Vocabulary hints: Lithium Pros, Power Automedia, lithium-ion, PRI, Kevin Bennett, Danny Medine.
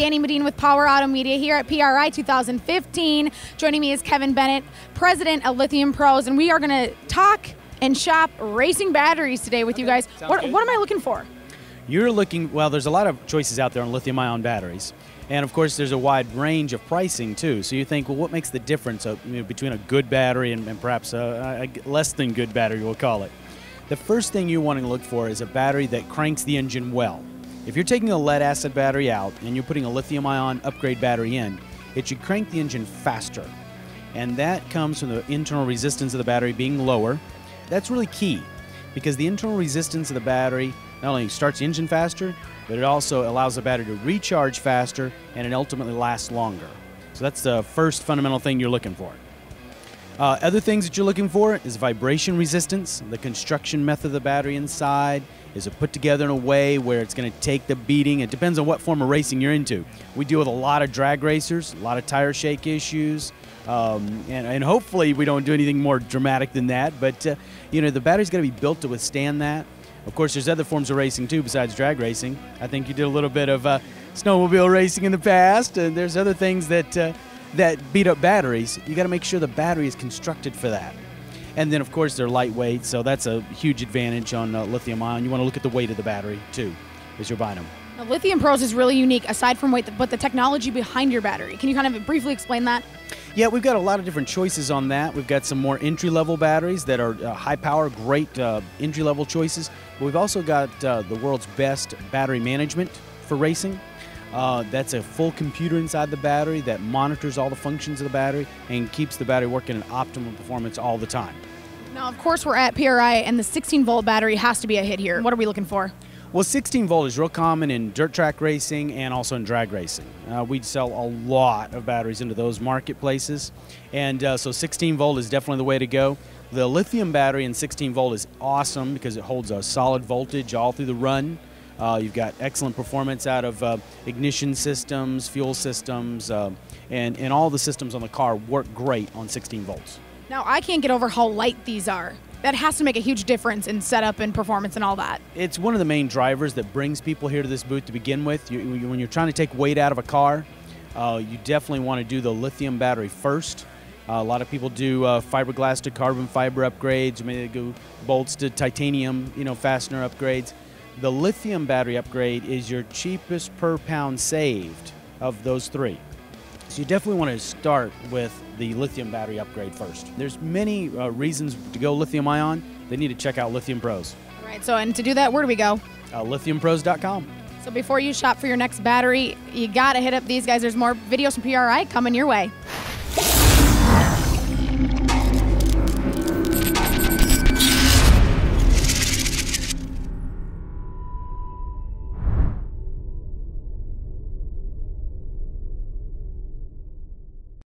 Danny Medine with Power Automedia here at PRI 2015. Joining me is Kevin Bennett, president of Lithium Pros, and we are going to talk and shop racing batteries today with you guys. What am I looking for? You're looking, well, there's a lot of choices out there on lithium-ion batteries. And of course, there's a wide range of pricing too. So you think, well, what makes the difference between a good battery and perhaps a less than good battery, we'll call it. The first thing you want to look for is a battery that cranks the engine well. If you're taking a lead-acid battery out and you're putting a lithium-ion upgrade battery in, it should crank the engine faster. And that comes from the internal resistance of the battery being lower. That's really key, because the internal resistance of the battery not only starts the engine faster, but it also allows the battery to recharge faster and it ultimately lasts longer. So that's the first fundamental thing you're looking for. Other things that you're looking for is vibration resistance. The construction method of the battery inside, is it put together in a way where it's going to take the beating? It depends on what form of racing you're into. We deal with a lot of drag racers, a lot of tire shake issues, and hopefully we don't do anything more dramatic than that, but you know, the battery's going to be built to withstand that. Of course, there's other forms of racing too besides drag racing. I think you did a little bit of snowmobile racing in the past, and there's other things that that beat up batteries. You got to make sure the battery is constructed for that. And then, of course, they're lightweight, so that's a huge advantage on lithium-ion. You want to look at the weight of the battery too as you're buying them. Now, Lithium Pros is really unique aside from weight, but the technology behind your battery. Can you kind of briefly explain that? Yeah, we've got a lot of different choices on that. We've got some more entry-level batteries that are high power, great entry-level choices. But we've also got the world's best battery management for racing. That's a full computer inside the battery that monitors all the functions of the battery and keeps the battery working at optimal performance all the time. Now, of course, we're at PRI, and the 16-volt battery has to be a hit here. What are we looking for? Well, 16-volt is real common in dirt track racing and also in drag racing. We sell a lot of batteries into those marketplaces, and so 16-volt is definitely the way to go. The lithium battery in 16-volt is awesome because it holds a solid voltage all through the run. You've got excellent performance out of ignition systems, fuel systems, and all the systems on the car work great on 16 volts. Now, I can't get over how light these are. That has to make a huge difference in setup and performance and all that. It's one of the main drivers that brings people here to this booth to begin with. When you're trying to take weight out of a car, you definitely want to do the lithium battery first. A lot of people do fiberglass to carbon fiber upgrades. Maybe they go bolts to titanium, fastener upgrades. The lithium battery upgrade is your cheapest per pound saved of those three. So you definitely want to start with the lithium battery upgrade first. There's many reasons to go lithium ion. They need to check out Lithium Pros. All right, so and to do that, where do we go? LithiumPros.com. So before you shop for your next battery, you got to hit up these guys. There's more videos from PRI coming your way.